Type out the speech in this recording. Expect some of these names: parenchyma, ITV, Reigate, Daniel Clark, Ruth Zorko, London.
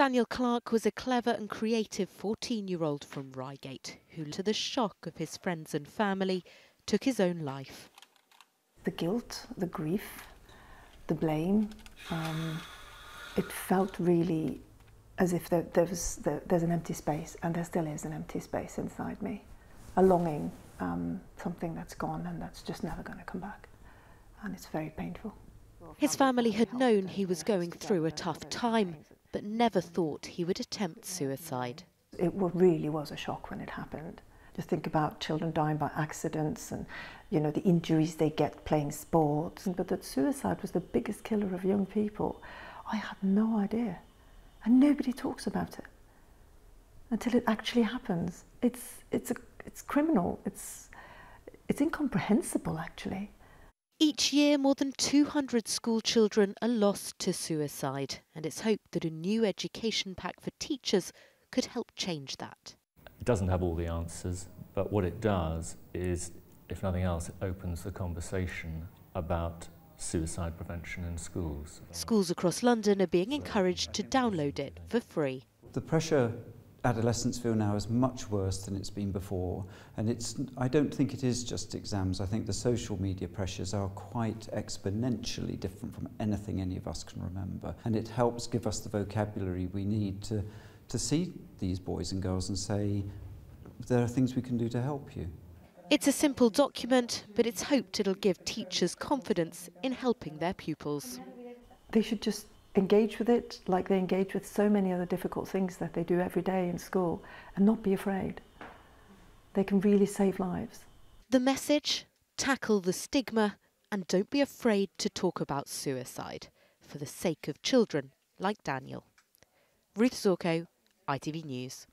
Daniel Clark was a clever and creative 14-year-old from Reigate who, to the shock of his friends and family, took his own life. The guilt, the grief, the blame, it felt really as if there's an empty space, and there still is an empty space inside me. A longing, something that's gone and that's just never going to come back. And it's very painful. His family had known he was going through a tough time, but never thought he would attempt suicide. It really was a shock when it happened. Just think about children dying by accidents and, you know, the injuries they get playing sports. But that suicide was the biggest killer of young people, I had no idea. And nobody talks about it until it actually happens. It's criminal. It's incomprehensible, actually. Each year, more than 200 school children are lost to suicide, and it's hoped that a new education pack for teachers could help change that. It doesn't have all the answers, but what it does is, if nothing else, it opens the conversation about suicide prevention in schools. Schools across London are being encouraged to download it for free. The pressure adolescents feel now is much worse than it's been before, and I don't think it is just exams. I think the social media pressures are quite exponentially different from anything any of us can remember, and it helps give us the vocabulary we need to see these boys and girls and say, there are things we can do to help you. It's a simple document, but it's hoped it'll give teachers confidence in helping their pupils. They should just engage with it like they engage with so many other difficult things that they do every day in school, and not be afraid. They can really save lives. The message: tackle the stigma and don't be afraid to talk about suicide, for the sake of children like Daniel. Ruth Zorko, ITV News.